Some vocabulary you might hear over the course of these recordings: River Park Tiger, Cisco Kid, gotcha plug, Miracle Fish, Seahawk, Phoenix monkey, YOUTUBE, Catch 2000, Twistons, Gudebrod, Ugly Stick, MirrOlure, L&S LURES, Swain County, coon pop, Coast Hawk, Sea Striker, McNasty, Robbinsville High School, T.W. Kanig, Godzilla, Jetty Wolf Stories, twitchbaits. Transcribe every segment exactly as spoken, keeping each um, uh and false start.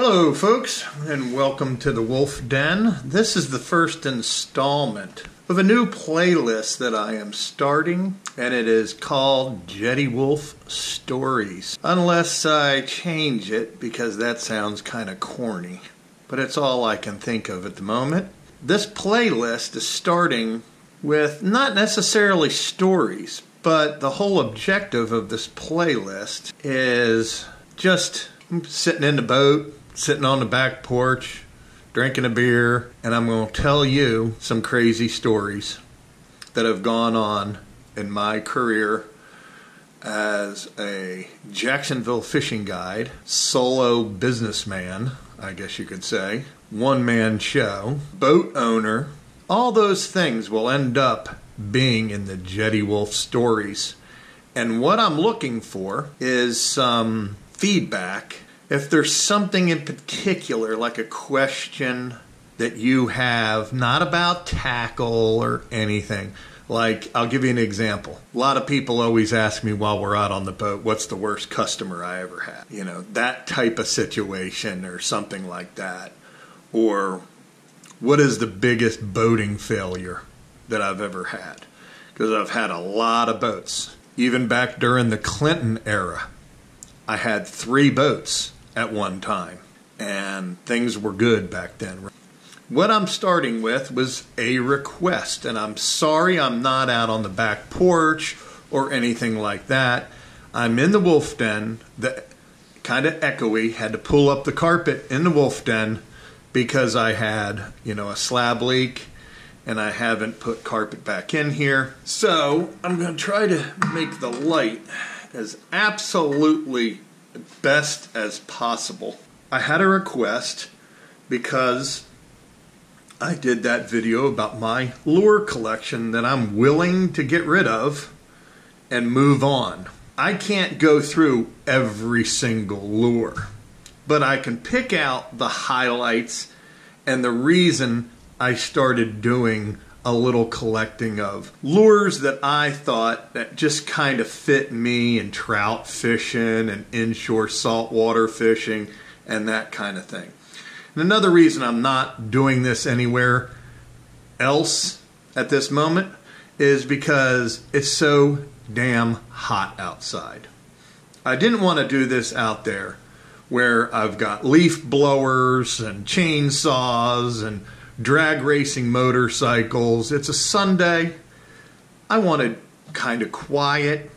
Hello folks, and welcome to the Wolf Den. This is the first installment of a new playlist that I am starting, and it is called Jetty Wolf Stories. Unless I change it, because that sounds kind of corny, but it's all I can think of at the moment. This playlist is starting with not necessarily stories, but the whole objective of this playlist is just sitting in the boat, sitting on the back porch, drinking a beer, and I'm going to tell you some crazy stories that have gone on in my career as a Jacksonville fishing guide, solo businessman, I guess you could say, one-man show, boat owner. All those things will end up being in the Jetty Wolf Stories. And what I'm looking for is some feedback. If there's something in particular, like a question that you have, not about tackle or anything. Like, I'll give you an example. A lot of people always ask me while we're out on the boat, what's the worst customer I ever had? You know, that type of situation or something like that. Or, what is the biggest boating failure that I've ever had? Because I've had a lot of boats. Even back during the Clinton era, I had three boats at one time, and things were good back then. What I'm starting with was a request, and I'm sorry I'm not out on the back porch or anything like that. I'm in the Wolf Den, the kind of echoey, had to pull up the carpet in the Wolf Den because I had, you know, a slab leak, and I haven't put carpet back in here. So I'm gonna try to make the light as absolutely best as possible. I had a request because I did that video about my lure collection that I'm willing to get rid of and move on. I can't go through every single lure, but I can pick out the highlights and the reason I started doing a little collecting of lures that I thought that just kind of fit me in trout fishing and inshore saltwater fishing and that kind of thing. And another reason I'm not doing this anywhere else at this moment is because it's so damn hot outside. I didn't want to do this out there where I've got leaf blowers and chainsaws and drag racing motorcycles. It's a Sunday. I wanted kind of quiet.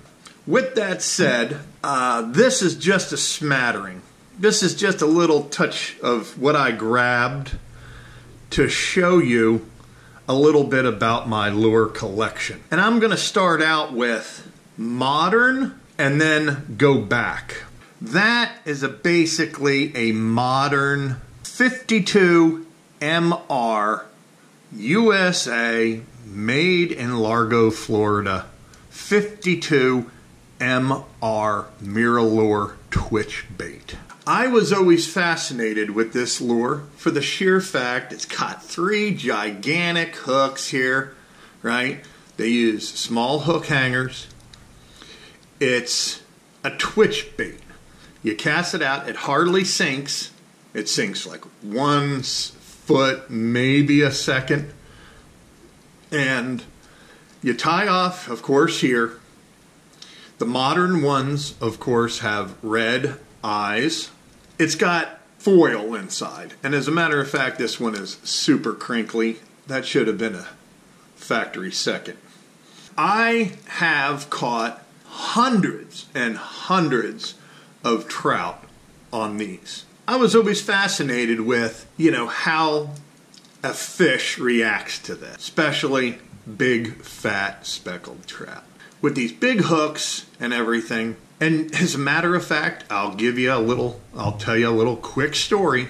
With that said, uh, this is just a smattering. This is just a little touch of what I grabbed to show you a little bit about my lure collection. And I'm going to start out with modern and then go back. That is a basically a modern fifty-two M R U S A, made in Largo, Florida, fifty-two M R MirrOlure twitch bait. I was always fascinated with this lure for the sheer fact it's got three gigantic hooks here, right? They use small hook hangers. It's a twitch bait. You cast it out, it hardly sinks. It sinks like one foot, maybe a second, and you tie off, of course, here. The modern ones, of course, have red eyes. It's got foil inside, and as a matter of fact, this one is super crinkly. That should have been a factory second. I have caught hundreds and hundreds of trout on these. I was always fascinated with, you know, how a fish reacts to this, especially big, fat, speckled trout. With these big hooks and everything, and as a matter of fact, I'll give you a little, I'll tell you a little quick story.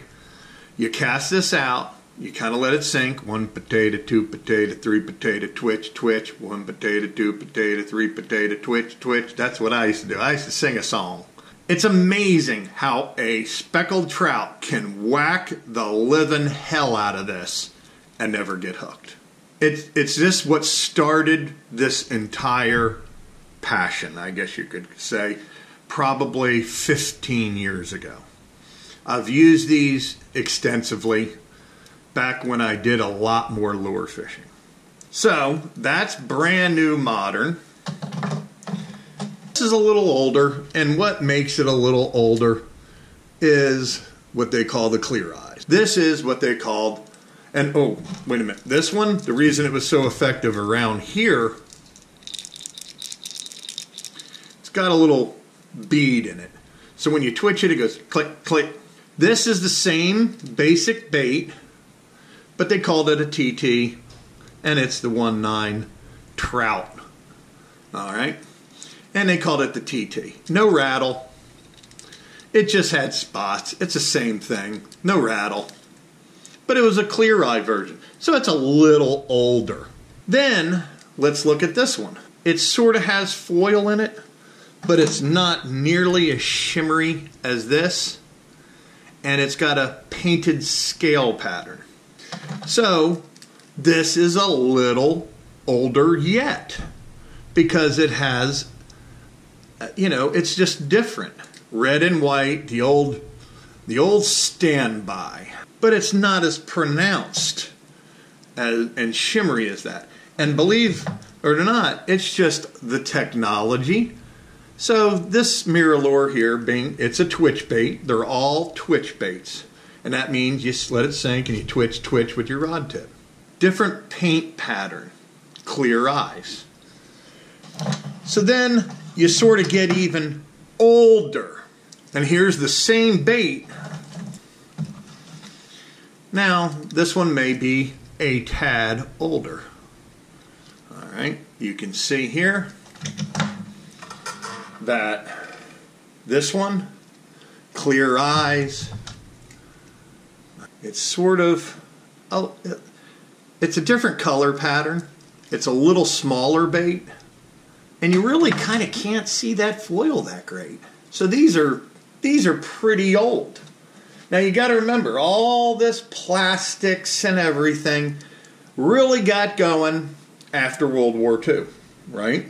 You cast this out, you kind of let it sink, one potato, two potato, three potato, twitch, twitch, one potato, two potato, three potato, twitch, twitch. That's what I used to do. I used to sing a song. It's amazing how a speckled trout can whack the living hell out of this and never get hooked. It's, it's just what started this entire passion, I guess you could say, probably fifteen years ago. I've used these extensively back when I did a lot more lure fishing. So that's brand new modern. This is a little older, and what makes it a little older is what they call the clear eyes. This is what they called, and oh, wait a minute. This one, the reason it was so effective around here, it's got a little bead in it. So when you twitch it, it goes click, click. This is the same basic bait, but they called it a T T, and it's the one nine trout, all right? And they called it the T T. No rattle. It just had spots. It's the same thing. No rattle. But it was a clear eye version, so it's a little older. Then, let's look at this one. It sort of has foil in it, but it's not nearly as shimmery as this. And it's got a painted scale pattern. So, this is a little older yet, because it has, you know, it's just different. Red and white, the old, the old standby. But it's not as pronounced as, and shimmery as that. And believe it or not, it's just the technology. So this MirrOlure here, being, it's a twitch bait. They're all twitch baits. And that means you just let it sink and you twitch, twitch with your rod tip. Different paint pattern, clear eyes. So then you sort of get even older. And here's the same bait. Now, this one may be a tad older. All right, you can see here that this one, clear eyes, it's sort of, oh, it's a different color pattern. It's a little smaller bait. And you really kind of can't see that foil that great. So these are, these are pretty old. Now you got to remember, all this plastics and everything really got going after World War Two, right?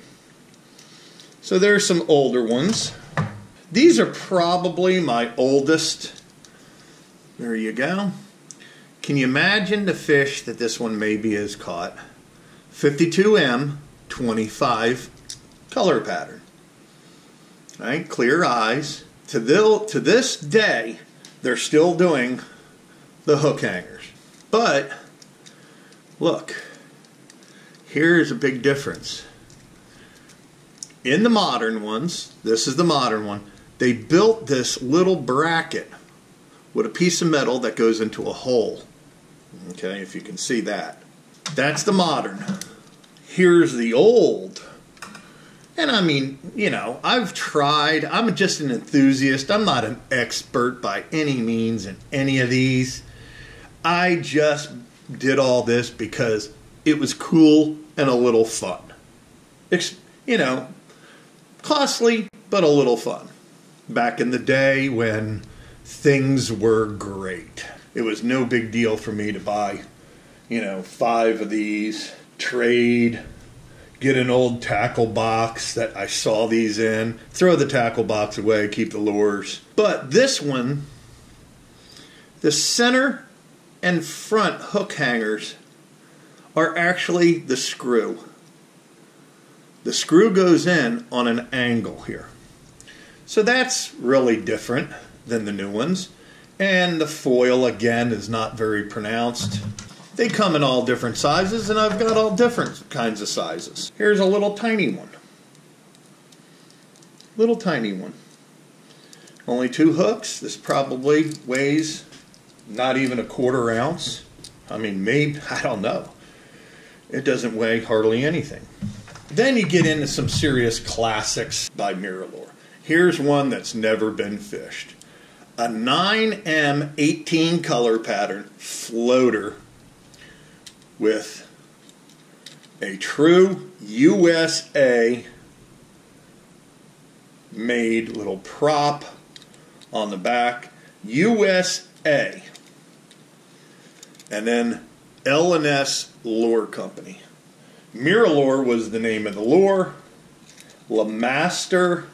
So there's some older ones. These are probably my oldest. There you go. Can you imagine the fish that this one maybe has caught? fifty-two M, twenty-five. Color pattern, all right? Clear eyes. To, the, to this day, they're still doing the hook hangers. But look, here's a big difference. In the modern ones, this is the modern one, they built this little bracket with a piece of metal that goes into a hole. Okay, if you can see that. That's the modern. Here's the old. And I mean, you know, I've tried. I'm just an enthusiast. I'm not an expert by any means in any of these. I just did all this because it was cool and a little fun. It's, you know, costly, but a little fun. Back in the day when things were great, it was no big deal for me to buy, you know, five of these, trade, get an old tackle box that I saw these in, throw the tackle box away, keep the lures. But this one, the center and front hook hangers are actually the screw. The screw goes in on an angle here. So that's really different than the new ones. And the foil, again, is not very pronounced. They come in all different sizes, and I've got all different kinds of sizes. Here's a little tiny one. Little tiny one. Only two hooks. This probably weighs not even a quarter ounce. I mean, maybe, I don't know. It doesn't weigh hardly anything. Then you get into some serious classics by MirrOlure. Here's one that's never been fished. A nine M eighteen color pattern floater with a true U S A made little prop on the back, U S A, and then L and S Lure Company. MirrOlure was the name of the lure. LeMaster,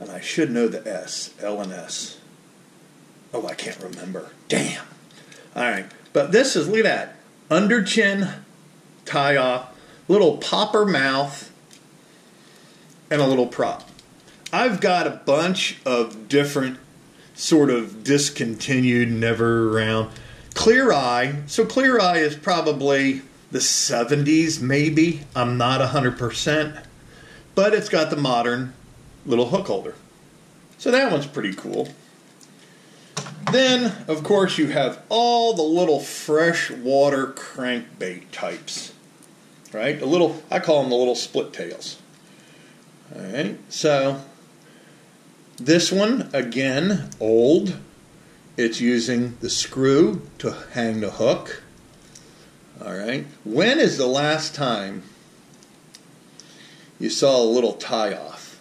and I should know the S, L and S. Oh, I can't remember. Damn. All right. But this is, look at that. Under chin tie off, little popper mouth, and a little prop. I've got a bunch of different sort of discontinued, never around. Clear Eye. So Clear Eye is probably the seventies, maybe. I'm not one hundred percent. But it's got the modern little hook holder. So that one's pretty cool. Then, of course, you have all the little freshwater crankbait types, right? The little, I call them the little split tails. All right, so this one, again, old. It's using the screw to hang the hook. All right, when is the last time you saw a little tie-off?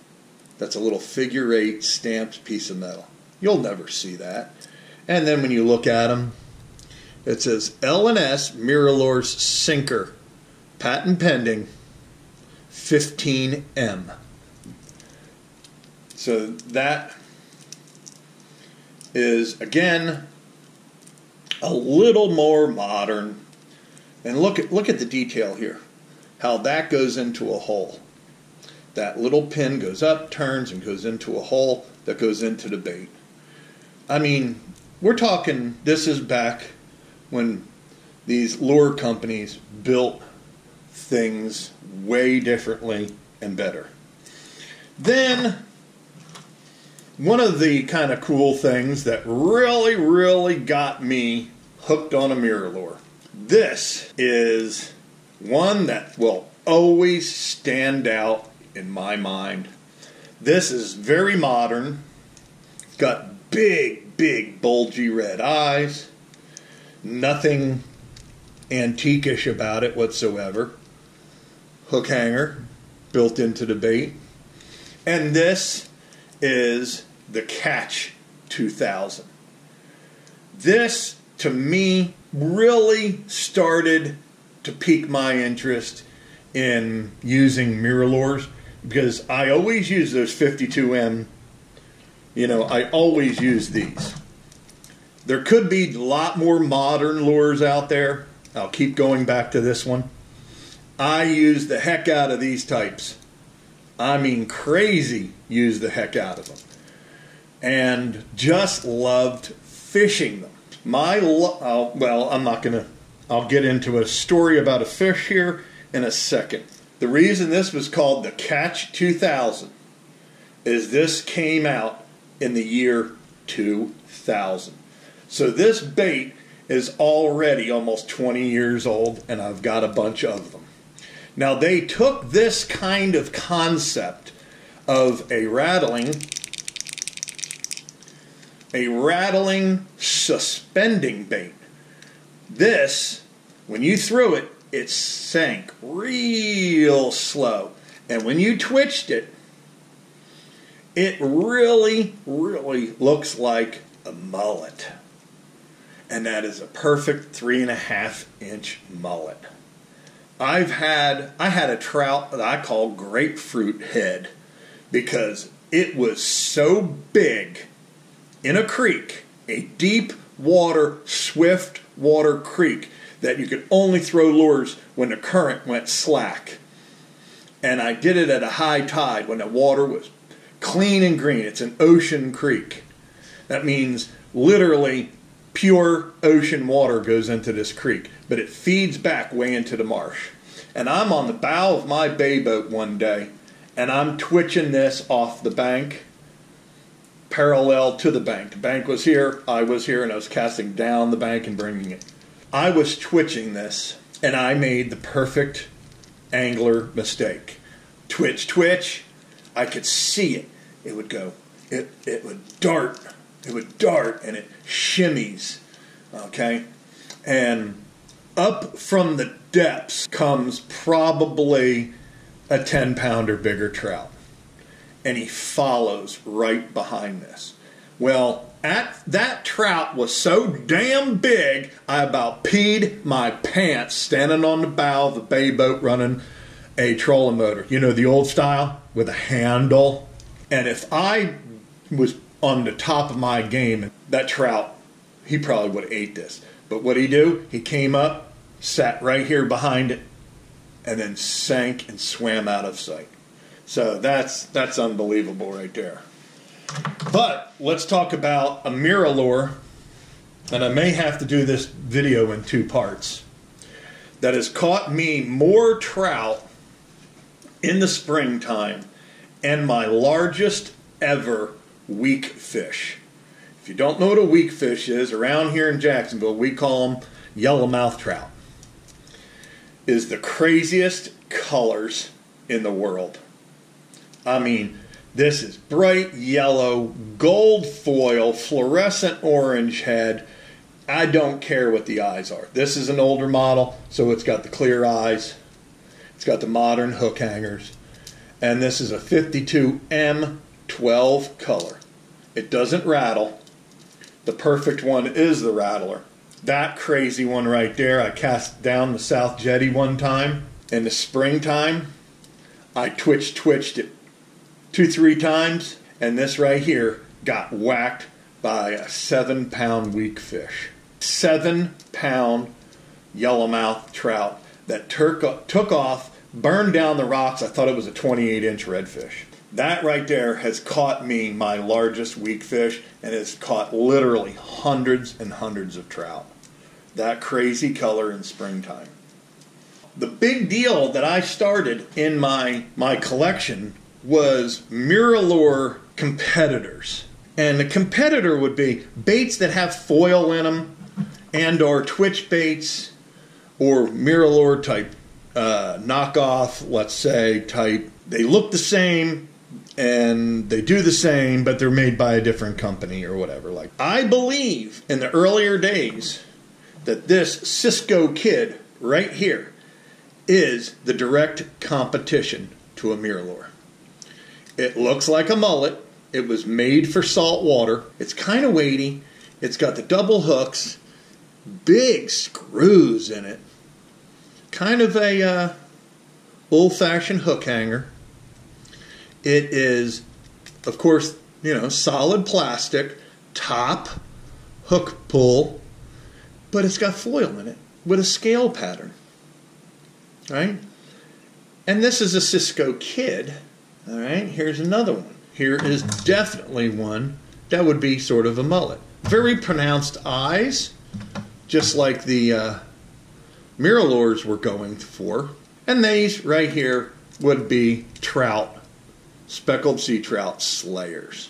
That's a little figure-eight stamped piece of metal. You'll never see that. And then when you look at them, it says L and S MirrOlure's Sinker, patent pending, fifteen M. So that is, again, a little more modern. And look at, look at the detail here, how that goes into a hole. That little pin goes up, turns, and goes into a hole that goes into the bait. I mean, we're talking, this is back when these lure companies built things way differently and better. Then, one of the kind of cool things that really, really got me hooked on a MirrOlure. This is one that will always stand out in my mind. This is very modern. It's got big, big, bulgy red eyes. Nothing antique-ish about it whatsoever. Hook hanger built into the bait. And this is the Catch two thousand. This, to me, really started to pique my interest in using MirrOlures, because I always use those fifty-two M. You know, I always use these. There could be a lot more modern lures out there. I'll keep going back to this one. I use the heck out of these types. I mean, crazy use the heck out of them. And just loved fishing them. My, lo oh, well, I'm not gonna, I'll get into a story about a fish here in a second. The reason this was called the Catch two thousand is this came out in the year two thousand. So this bait is already almost twenty years old, and I've got a bunch of them. Now, they took this kind of concept of a rattling, a rattling suspending bait. This, when you threw it, it sank real slow. And when you twitched it, it really, really looks like a mullet. And that is a perfect three and a half inch mullet. I've had, I had a trout that I call grapefruit head, because it was so big in a creek, a deep water, swift water creek, that you could only throw lures when the current went slack. And I did it at a high tide when the water was clean and green. It's an ocean creek. That means literally pure ocean water goes into this creek, but it feeds back way into the marsh. And I'm on the bow of my bay boat one day, and I'm twitching this off the bank, parallel to the bank. The bank was here, I was here, and I was casting down the bank and bringing it. I was twitching this, and I made the perfect angler mistake. Twitch, twitch. I could see it. It would go, it, it would dart, it would dart, and it shimmies, okay? And up from the depths comes probably a ten pound or bigger trout. And he follows right behind this. Well, at, that trout was so damn big, I about peed my pants standing on the bow of the bay boat running a trolling motor. You know, the old style with a handle. And if I was on the top of my game that trout, he probably would have ate this. But what'd he do? He came up, sat right here behind it, and then sank and swam out of sight. So that's that's unbelievable right there. But let's talk about a MirrOlure, and I may have to do this video in two parts, that has caught me more trout in the springtime and my largest ever weak fish. If you don't know what a weak fish is, around here in Jacksonville we call them yellowmouth trout. It is the craziest colors in the world. I mean, this is bright yellow, gold foil, fluorescent orange head. I don't care what the eyes are. This is an older model, so it's got the clear eyes. It's got the modern hook hangers. And this is a fifty-two M twelve color. It doesn't rattle. The perfect one is the rattler. That crazy one right there, I cast down the South Jetty one time. In the springtime, I twitch twitched it two, three times, and this right here got whacked by a seven pound weak fish. Seven pound yellowmouth trout that took off, burned down the rocks. I thought it was a twenty-eight inch redfish. That right there has caught me my largest weak fish, and has caught literally hundreds and hundreds of trout. That crazy color in springtime. The big deal that I started in my, my collection was MirrOlure competitors. And the competitor would be baits that have foil in them, and or twitch baits, or MirrOlure type uh, knockoff, let's say, type. They look the same, and they do the same, but they're made by a different company or whatever. Like, I believe in the earlier days that this Cisco Kid right here is the direct competition to a MirrOlure. It looks like a mullet. It was made for salt water. It's kind of weighty. It's got the double hooks, big screws in it. Kind of a uh, old-fashioned hook hanger. It is, of course, you know, solid plastic, top, hook pull, but it's got foil in it with a scale pattern, right? And this is a Cisco Kid. All right, here's another one. Here is definitely one that would be sort of a mullet. Very pronounced eyes, just like the uh, MirrOlures were going for. And these right here would be trout, speckled sea trout slayers.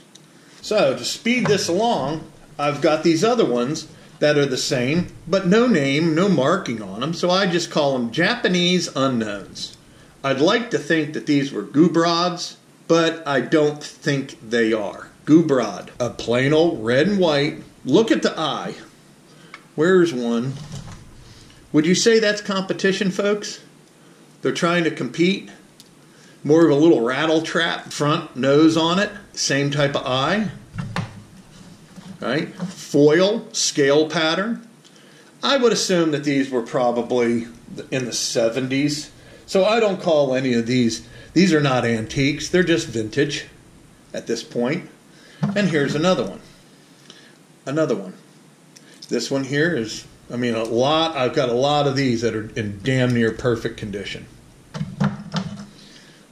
So to speed this along, I've got these other ones that are the same, but no name, no marking on them. So I just call them Japanese unknowns. I'd like to think that these were Gudebrods, but I don't think they are. Gudebrod, a plain old red and white. Look at the eye. Where's one? Would you say that's competition, folks? They're trying to compete. More of a little rattle trap, front nose on it, same type of eye. Right? Foil, scale pattern. I would assume that these were probably in the seventies. So I don't call any of these, these are not antiques, they're just vintage at this point. And here's another one. Another one. This one here is, I mean, a lot, I've got a lot of these that are in damn near perfect condition.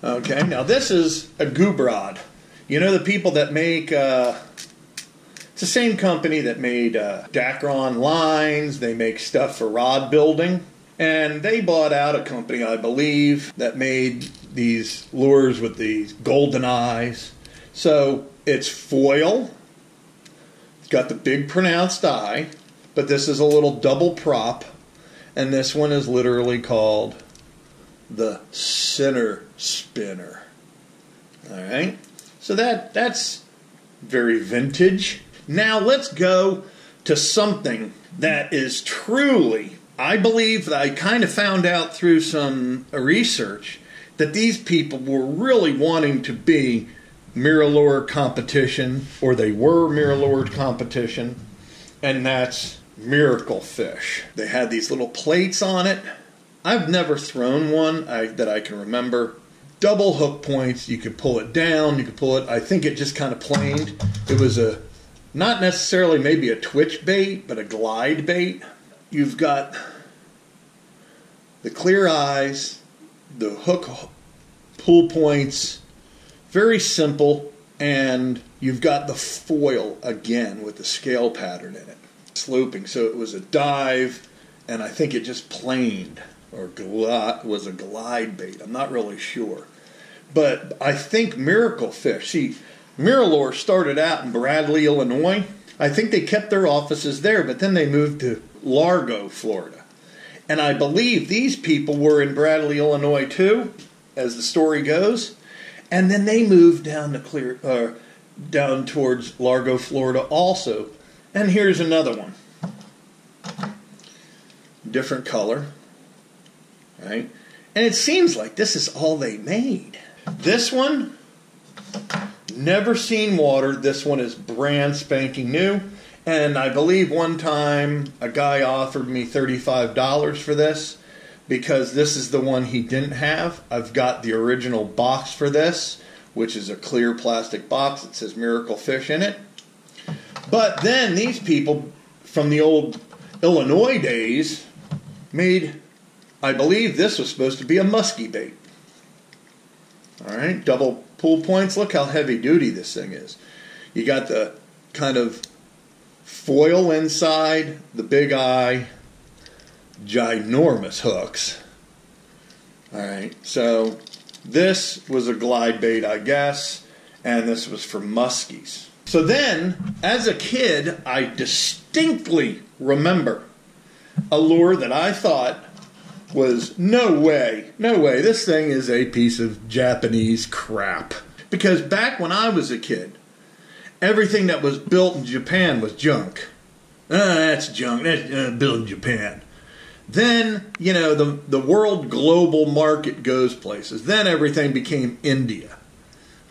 Okay, now this is a Gudebrod. You know the people that make, uh, it's the same company that made uh, Dacron lines, they make stuff for rod building. And they bought out a company, I believe, that made these lures with these golden eyes. So it's foil. It's got the big pronounced eye. But this is a little double prop. And this one is literally called the center spinner. All right. So that that's very vintage. Now let's go to something that is truly... I believe that I kind of found out through some research that these people were really wanting to be MirrOlure competition, or they were MirrOlure competition, and that's Miracle Fish. They had these little plates on it. I've never thrown one I, that I can remember. Double hook points. You could pull it down. You could pull it. I think it just kind of planed. It was a not necessarily maybe a twitch bait, but a glide bait. You've got the clear eyes, the hook pull points, very simple, and you've got the foil again with the scale pattern in it. Sloping, so it was a dive, and I think it just planed, or was a glide bait. I'm not really sure. But I think Miracle Fish, see, MirrOlure started out in Bradley, Illinois. I think they kept their offices there, but then they moved to Largo, Florida. And I believe these people were in Bradley, Illinois too, as the story goes. And then they moved down to clear, uh, down towards Largo, Florida also. And here's another one. Different color, right? And it seems like this is all they made. This one, never seen water. This one is brand spanking new. And I believe one time a guy offered me thirty-five dollars for this because this is the one he didn't have. I've got the original box for this, which is a clear plastic box that says Miracle Fish in it. But then these people from the old Illinois days made, I believe this was supposed to be a musky bait. All right, double pull points. Look how heavy duty this thing is. You got the kind of foil inside, the big eye, ginormous hooks. All right, so this was a glide bait, I guess, and this was for muskies. So then, as a kid, I distinctly remember a lure that I thought was, no way, no way, this thing is a piece of Japanese crap. Because back when I was a kid, everything that was built in Japan was junk. Oh, that's junk, that's uh, built in Japan. Then, you know, the, the world global market goes places. Then everything became India,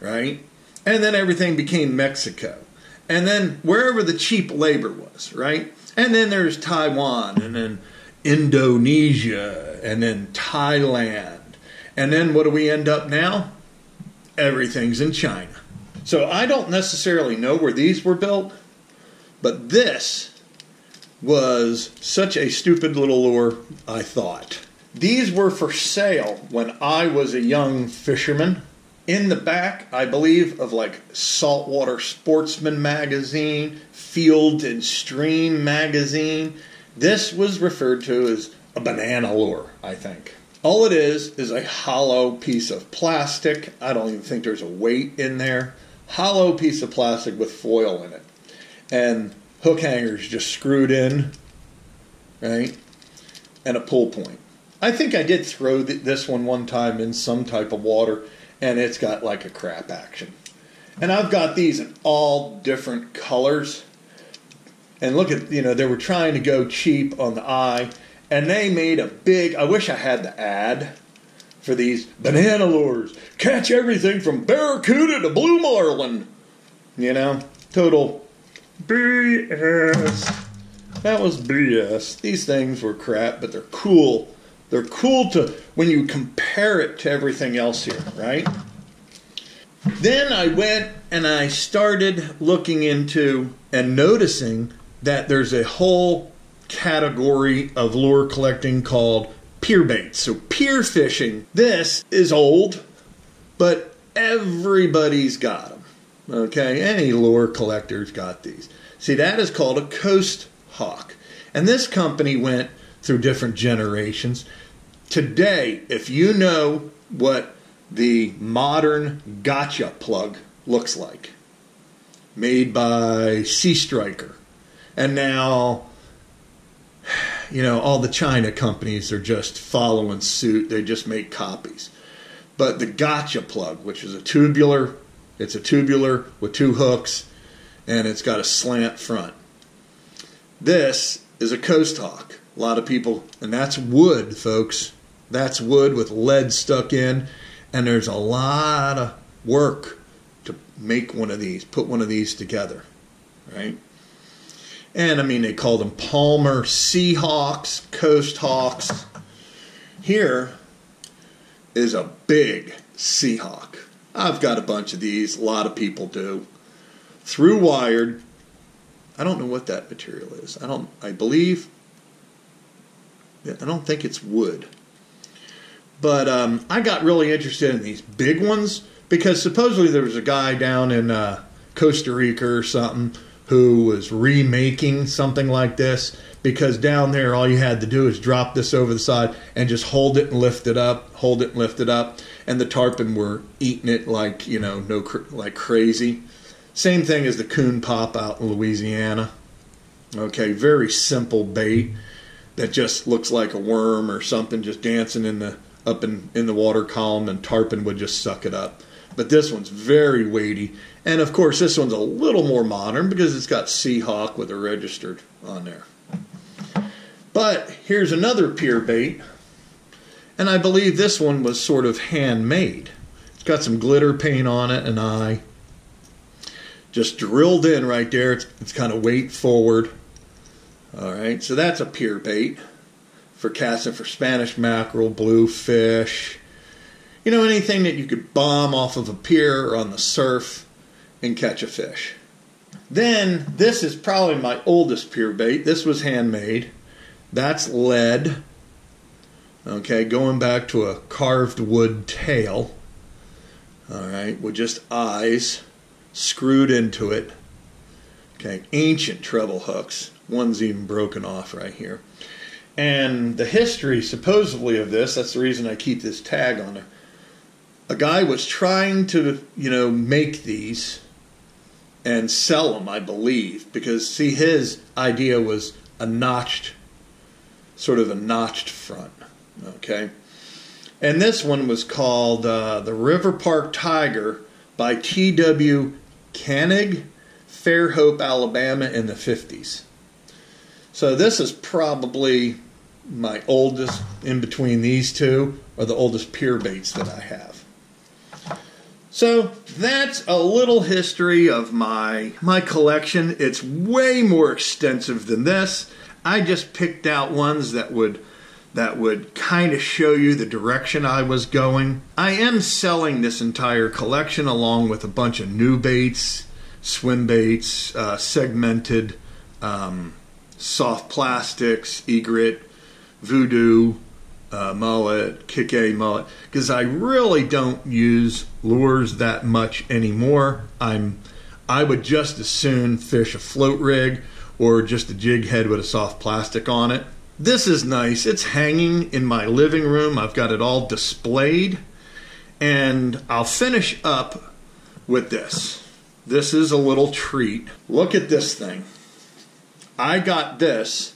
right? And then everything became Mexico. And then wherever the cheap labor was, right? And then there's Taiwan, and then Indonesia, and then Thailand. And then what do we end up now? Everything's in China. So I don't necessarily know where these were built, but this was such a stupid little lure, I thought. These were for sale when I was a young fisherman. In the back, I believe, of like Saltwater Sportsman magazine, Field and Stream magazine. This was referred to as a banana lure, I think. All it is is a hollow piece of plastic. I don't even think there's a weight in there. Hollow piece of plastic with foil in it. And hook hangers just screwed in, right? And a pull point. I think I did throw th this one one time in some type of water, and it's got like a crap action. And I've got these in all different colors. And look at, you know, they were trying to go cheap on the eye. And they made a big, I wish I had the ad for these banana lures. Catch everything from barracuda to blue marlin. You know, total B S. That was B S. These things were crap, but they're cool. They're cool to when you compare it to everything else here, right? Then I went and I started looking into and noticing that there's a whole category of lure collecting called pier baits. So pier fishing, this is old, but everybody's got them, okay? Any lure collector's got these. See, that is called a Coast Hawk. And this company went through different generations. Today, if you know what the modern Gotcha Plug looks like, made by Sea Striker, and now, you know, all the China companies are just following suit. They just make copies. But the Gotcha Plug, which is a tubular, it's a tubular with two hooks, and it's got a slant front. This is a Coast Hawk. A lot of people, and that's wood, folks. That's wood with lead stuck in, and there's a lot of work to make one of these, put one of these together, right? And, I mean, they call them Palmer Seahawks, Coast Hawks. Here is a big Seahawk. I've got a bunch of these. A lot of people do. Through wired, I don't know what that material is. I don't. I believe. I don't think it's wood. But um, I got really interested in these big ones because supposedly there was a guy down in uh, Costa Rica or something who was remaking something like this, because down there all you had to do is drop this over the side and just hold it and lift it up, hold it and lift it up, and the tarpon were eating it like, you know, no cr like crazy. Same thing as the coon pop out in Louisiana. Okay, very simple bait that just looks like a worm or something just dancing in the up in, in the water column, and tarpon would just suck it up. But this one's very weighty. And of course this one's a little more modern because it's got Seahawk with a registered on there. But here's another pier bait, and I believe this one was sort of handmade. It's got some glitter paint on it, and I just drilled in right there. It's, it's kind of weight forward. Alright, so that's a pier bait for casting for Spanish mackerel, bluefish, you know, anything that you could bomb off of a pier or on the surf and catch a fish. Then this is probably my oldest pier bait. This was handmade. That's lead. Okay, going back to a carved wood tail. Alright, with just eyes screwed into it. Okay, ancient treble hooks. One's even broken off right here. And the history, supposedly, of this, that's the reason I keep this tag on it. A guy was trying to, you know, make these and sell them, I believe, because, see, his idea was a notched, sort of a notched front, okay? And this one was called uh, the River Park Tiger by T W Kanig, Fairhope, Alabama, in the fifties. So this is probably my oldest, in between these two, or the oldest pier baits that I have. So that's a little history of my, my collection. It's way more extensive than this. I just picked out ones that would, that would kind of show you the direction I was going. I am selling this entire collection along with a bunch of new baits, swim baits, uh, segmented, um, soft plastics, egret, voodoo, uh, mullet, kike mullet, because I really don't use lures that much anymore. I'm, I would just as soon fish a float rig or just a jig head with a soft plastic on it. This is nice. It's hanging in my living room. I've got it all displayed. And I'll finish up with this. This is a little treat. Look at this thing. I got this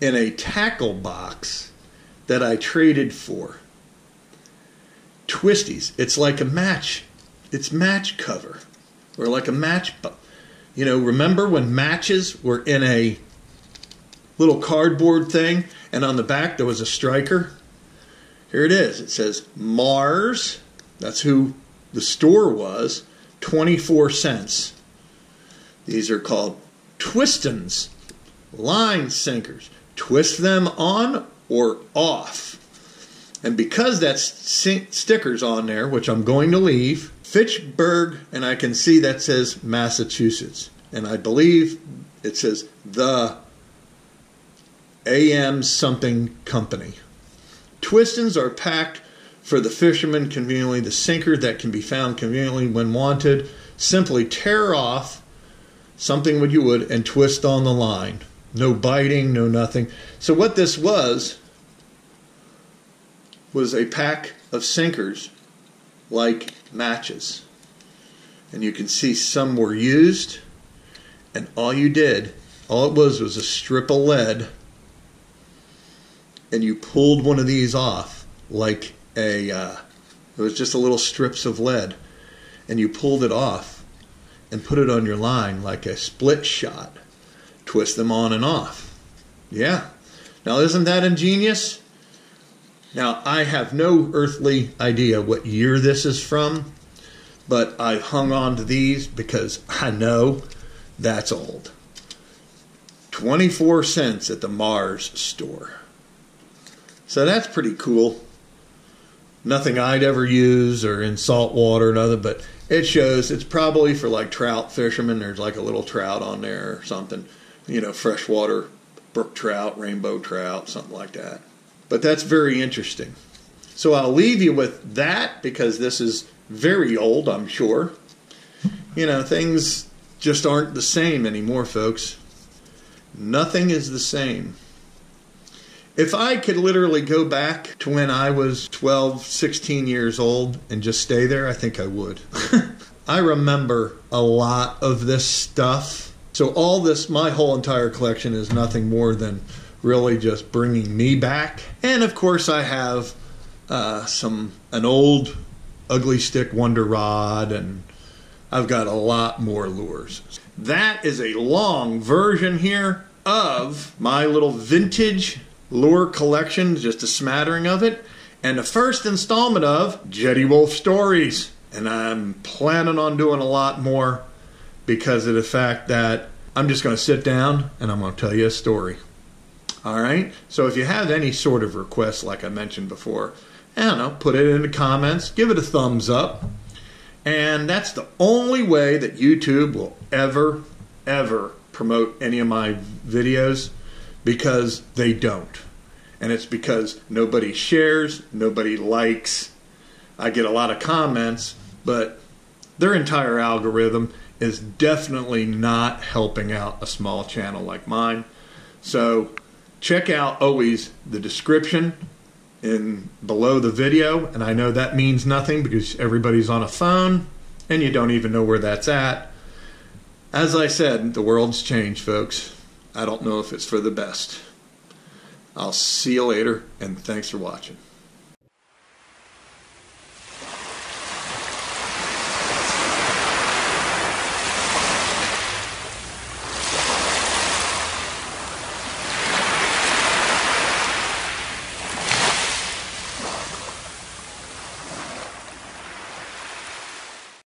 in a tackle box that I traded for. Twisties. It's like a match. It's match cover. Or like a match... You know, remember when matches were in a little cardboard thing and on the back there was a striker? Here it is. It says Mars. That's who the store was. twenty-four cents. These are called Twistons. Line sinkers. Twist them on or off. And because that sticker's on there, which I'm going to leave, Fitchburg, and I can see that says Massachusetts. And I believe it says the A M something company. Twistons are packed for the fishermen conveniently. The sinker that can be found conveniently when wanted. Simply tear off something with your wood and twist on the line. No biting, no nothing. So what this was... was a pack of sinkers like matches, and you can see some were used, and all you did, all it was was a strip of lead, and you pulled one of these off like a uh, it was just a little strips of lead, and you pulled it off and put it on your line like a split shot. Twist them on and off. Yeah, now isn't that ingenious? Now, I have no earthly idea what year this is from, but I've hung on to these because I know that's old. twenty-four cents at the Mars store. So that's pretty cool. Nothing I'd ever use or in salt water or another, but it shows it's probably for like trout fishermen. There's like a little trout on there or something, you know, freshwater brook trout, rainbow trout, something like that. But that's very interesting. So I'll leave you with that because this is very old, I'm sure. You know, things just aren't the same anymore, folks. Nothing is the same. If I could literally go back to when I was twelve, sixteen years old and just stay there, I think I would. I remember a lot of this stuff. So all this, my whole entire collection is nothing more than really just bringing me back. And of course I have uh, some an old Ugly Stick Wonder Rod, and I've got a lot more lures. That is a long version here of my little vintage lure collection, just a smattering of it, and the first installment of Jetty Wolf Stories. And I'm planning on doing a lot more because of the fact that I'm just going to sit down and I'm going to tell you a story. All right? So if you have any sort of requests, like I mentioned before, I don't know, put it in the comments, give it a thumbs up, and that's the only way that YouTube will ever, ever promote any of my videos, because they don't. And it's because nobody shares, nobody likes. I get a lot of comments, but their entire algorithm is definitely not helping out a small channel like mine. So check out always the description in below the video. And I know that means nothing because everybody's on a phone and you don't even know where that's at. As I said, the world's changed, folks. I don't know if it's for the best. I'll see you later, and thanks for watching.